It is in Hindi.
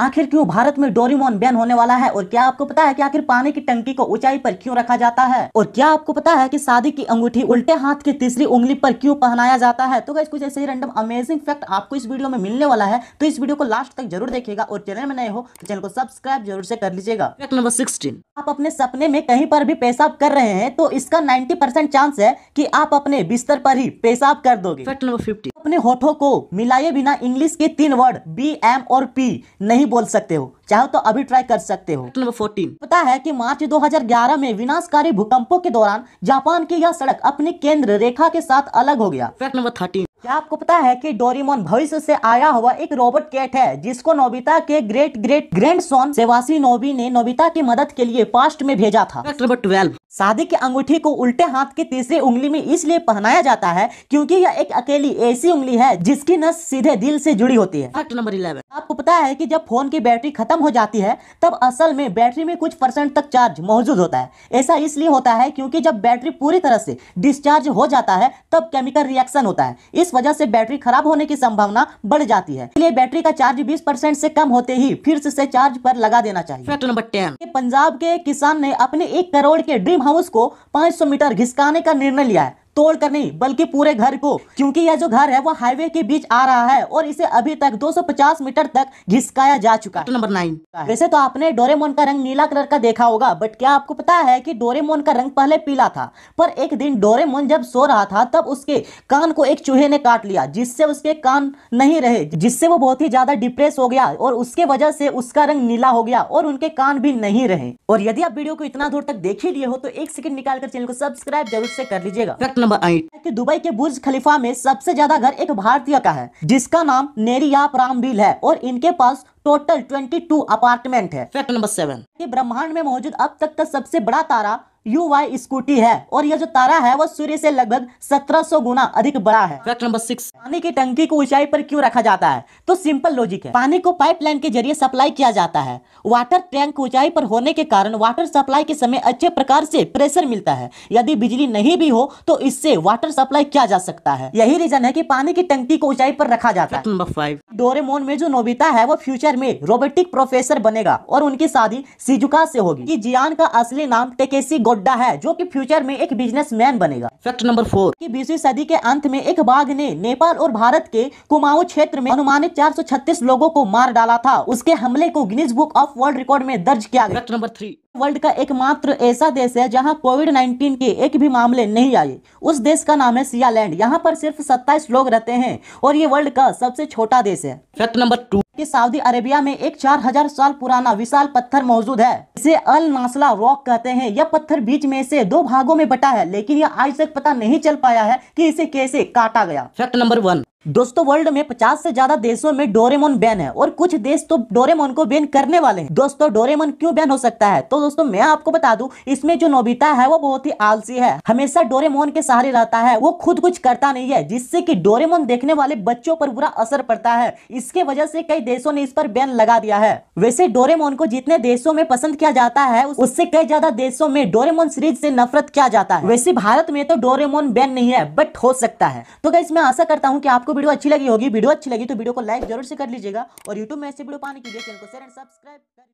आखिर क्यों भारत में डोरेमोन बैन होने वाला है, और क्या आपको पता है कि आखिर पानी की टंकी को ऊंचाई पर क्यों रखा जाता है, और क्या आपको पता है कि शादी की अंगूठी उल्टे हाथ की तीसरी उंगली पर क्यों पहनाया जाता है। तो गाइस कुछ ऐसे ही रैंडम अमेजिंग फैक्ट आपको इस वीडियो में मिलने वाला है, तो इस वीडियो को लास्ट तक जरूर देखिएगा और चैनल में नए हो तो चैनल को सब्सक्राइब जरूर से कर लीजिएगा। फैक्ट नंबर 16, आप अपने सपने में कहीं पर भी पेशाब कर रहे हैं तो इसका 90% चांस है कि आप अपने बिस्तर पर ही पेशाब कर दोगे। फैक्ट नंबर 15, अपने होठों को मिलाए बिना इंग्लिश के 3 वर्ड बी एम और पी नहीं बोल सकते हो, चाहो तो अभी ट्राई कर सकते हो। नंबर 14, पता है कि मार्च 2011 में विनाशकारी भूकंपों के दौरान जापान की यह सड़क अपनी केंद्र रेखा के साथ अलग हो गया। फैक्ट नंबर 13, क्या आपको पता है कि डोरेमोन भविष्य से आया हुआ एक रोबोट कैट है जिसको नोबिता के great great grandson Sewashi Nobi ने नोबिता की मदद के लिए पास्ट में भेजा था। फैक्ट नंबर 12, शादी की अंगूठी को उल्टे हाथ की तीसरी उंगली में इसलिए पहनाया जाता है क्योंकि यह एक अकेली ऐसी उंगली है जिसकी नस सीधे दिल से जुड़ी होती है। फैक्ट नंबर 11, आपको पता है कि जब फोन की बैटरी खत्म हो जाती है तब असल में बैटरी में कुछ % तक चार्ज मौजूद होता है। ऐसा इसलिए होता है क्योंकि जब बैटरी पूरी तरह से डिस्चार्ज हो जाता है तब केमिकल रिएक्शन होता है, इस वजह से बैटरी खराब होने की संभावना बढ़ जाती है, इसलिए बैटरी का चार्ज 20% से कम होते ही फिर से चार्ज पर लगा देना चाहिए। फैक्ट नंबर 10, पंजाब के किसान ने अपने 1 करोड़ के ड्रीम हाउस को 500 मीटर घिसकाने का निर्णय लिया है, तोड़कर नहीं बल्कि पूरे घर को, क्योंकि यह जो घर है वह हाईवे के बीच आ रहा है और इसे अभी तक 250 मीटर तक घिसकाया जा चुका है। नंबर 9, वैसे तो आपने डोरेमोन का रंग नीला कलर का देखा होगा, बट क्या आपको पता है कि डोरेमोन का रंग पहले पीला था, पर एक दिन डोरेमोन जब सो रहा था तब उसके कान को एक चूहे ने काट लिया जिससे उसके कान नहीं रहे, जिससे वो बहुत ही ज्यादा डिप्रेस हो गया और उसके वजह से उसका रंग नीला हो गया और उनके कान भी नहीं रहे। और यदि आप वीडियो को इतना दूर तक देख ही लिए हो तो 1 सेकंड निकालकर चैनल को सब्सक्राइब जरूर से कर लीजिएगा। नंबर 8, कि दुबई के बुर्ज खलीफा में सबसे ज्यादा घर एक भारतीय का है जिसका नाम नेरियाप रामबील है और इनके पास टोटल 22 अपार्टमेंट है। फैक्ट नंबर 7, कि ब्रह्मांड में मौजूद अब तक का सबसे बड़ा तारा UY स्कूटी है और यह जो तारा है वह सूर्य से लगभग 1700 गुना अधिक बड़ा है। फैक्ट नंबर 6, पानी की टंकी को ऊंचाई पर क्यों रखा जाता है। तो सिंपल लॉजिक है, पानी को पाइपलाइन के जरिए सप्लाई किया जाता है, वाटर टैंक ऊंचाई पर होने के कारण वाटर सप्लाई के समय अच्छे प्रकार से प्रेशर मिलता है, यदि बिजली नहीं भी हो तो इससे वाटर सप्लाई किया जा सकता है, यही रीजन है कि पानी की टंकी को ऊंचाई पर रखा जाता है। नंबर 5, डोरेमोन में जो नोबिता है वो फ्यूचर में रोबोटिक प्रोफेसर बनेगा और उनकी शादी शिजुका से होगी। जियान का असली नाम टेकेशी गोड्डा है जो कि फ्यूचर में एक बिजनेसमैन बनेगा। फैक्ट नंबर 4, कि 20वीं सदी के अंत में एक बाघ ने नेपाल और भारत के कुमाऊं क्षेत्र में अनुमानित 436 लोगों को मार डाला था, उसके हमले को Guinness book of world record में दर्ज किया गया। फैक्ट नंबर 3, वर्ल्ड का एकमात्र ऐसा देश है जहां कोविड-19 के एक भी मामले नहीं आए, उस देश का नाम है सियालैंड, यहां पर सिर्फ 27 लोग रहते हैं और ये वर्ल्ड का सबसे छोटा देश है। फैक्ट नंबर 2, कि सऊदी अरेबिया में एक 4000 साल पुराना विशाल पत्थर मौजूद है, इसे अल मासला रॉक कहते हैं। यह पत्थर बीच में से 2 भागों में बटा है, लेकिन यह आज तक पता नहीं चल पाया है कि इसे कैसे काटा गया। फैक्ट नंबर 1, दोस्तों वर्ल्ड में 50 से ज्यादा देशों में डोरेमोन बैन है और कुछ देश तो डोरेमोन को बैन करने वाले हैं। दोस्तों डोरेमोन क्यों बैन हो सकता है, तो दोस्तों मैं आपको बता दूं, इसमें जो नोबिता है वो बहुत ही आलसी है, हमेशा डोरेमोन के सहारे रहता है, वो खुद कुछ करता नहीं है, जिससे कि डोरेमोन देखने वाले बच्चों पर बुरा असर पड़ता है, इसके वजह से कई देशों ने इस पर बैन लगा दिया है। वैसे डोरेमोन को जितने देशों में पसंद किया जाता है उससे कई ज्यादा देशों में डोरेमोन सीरीज से नफरत किया जाता है। वैसे भारत में तो डोरेमोन बैन नहीं है, बट हो सकता है। तो गाइस मैं आशा करता हूँ कि आपको वीडियो अच्छी लगी होगी, वीडियो अच्छी लगी तो वीडियो को लाइक जरूर से कर लीजिएगा और यूट्यूब में ऐसे वीडियो पाने के लिए चैनल को शेयर एंड सब्सक्राइब।